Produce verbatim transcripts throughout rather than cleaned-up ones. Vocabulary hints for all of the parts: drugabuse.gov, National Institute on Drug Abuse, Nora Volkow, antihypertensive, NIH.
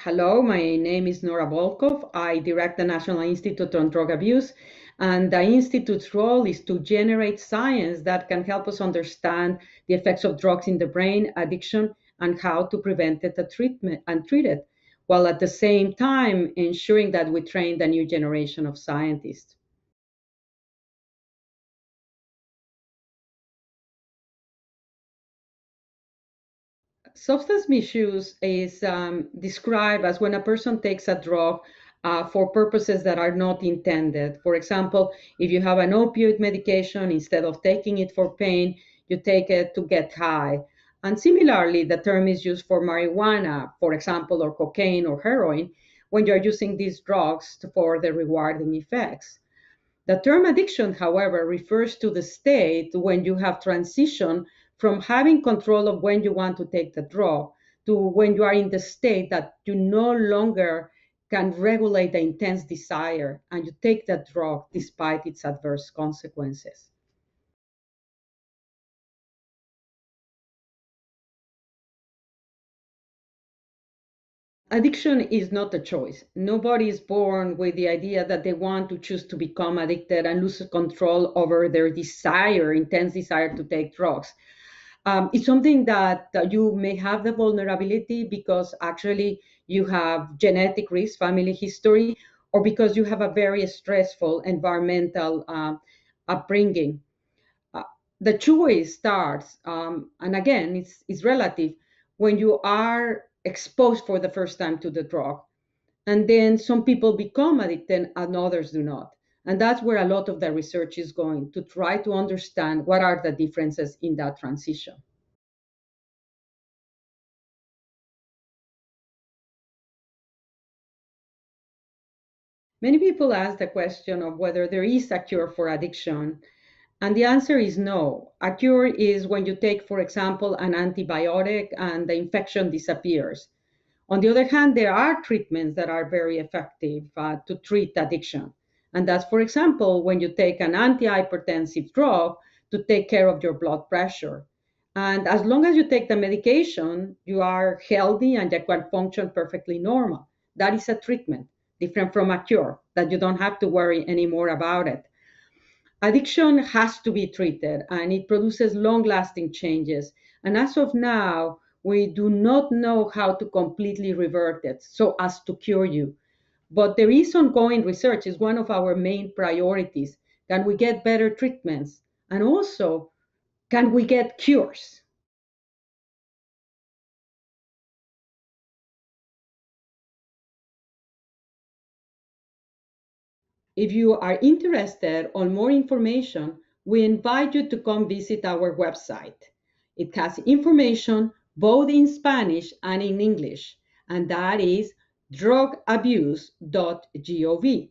Hello, my name is Nora Volkow. I direct the National Institute on Drug Abuse, and the Institute's role is to generate science that can help us understand the effects of drugs in the brain, addiction, and how to prevent it and treatment and treat it, while at the same time ensuring that we train the new generation of scientists. Substance misuse is um, described as when a person takes a drug uh, for purposes that are not intended. For example, if you have an opioid medication, instead of taking it for pain, you take it to get high. And similarly, the term is used for marijuana, for example, or cocaine or heroin, when you're using these drugs for the rewarding effects. The term addiction, however, refers to the state when you have transitioned from having control of when you want to take the drug to when you are in the state that you no longer can regulate the intense desire and you take that drug despite its adverse consequences. Addiction is not a choice. Nobody is born with the idea that they want to choose to become addicted and lose control over their desire, intense desire to take drugs. Um, it's something that uh, you may have the vulnerability because actually you have genetic risk, family history, or because you have a very stressful environmental uh, upbringing. Uh, the choice starts, um, and again, it's, it's relative, when you are exposed for the first time to the drug. And then some people become addicted and others do not. And that's where a lot of the research is going, to try to understand what are the differences in that transition. Many people ask the question of whether there is a cure for addiction. And the answer is no. A cure is when you take, for example, an antibiotic and the infection disappears. On the other hand, there are treatments that are very effective uh, to treat addiction. And that's, for example, when you take an antihypertensive drug to take care of your blood pressure. And as long as you take the medication, you are healthy and you can function perfectly normal. That is a treatment, different from a cure, that you don't have to worry anymore about it. Addiction has to be treated, and it produces long-lasting changes. And as of now, we do not know how to completely revert it so as to cure you. But there is ongoing research. It's one of our main priorities. Can we get better treatments? And also, can we get cures? If you are interested in more information, we invite you to come visit our website. It has information both in Spanish and in English, and that is drug abuse dot gov.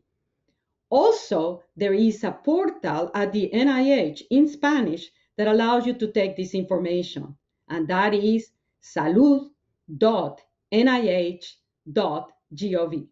Also, there is a portal at the N I H in Spanish that allows you to take this information, and that is salud dot N I H dot gov.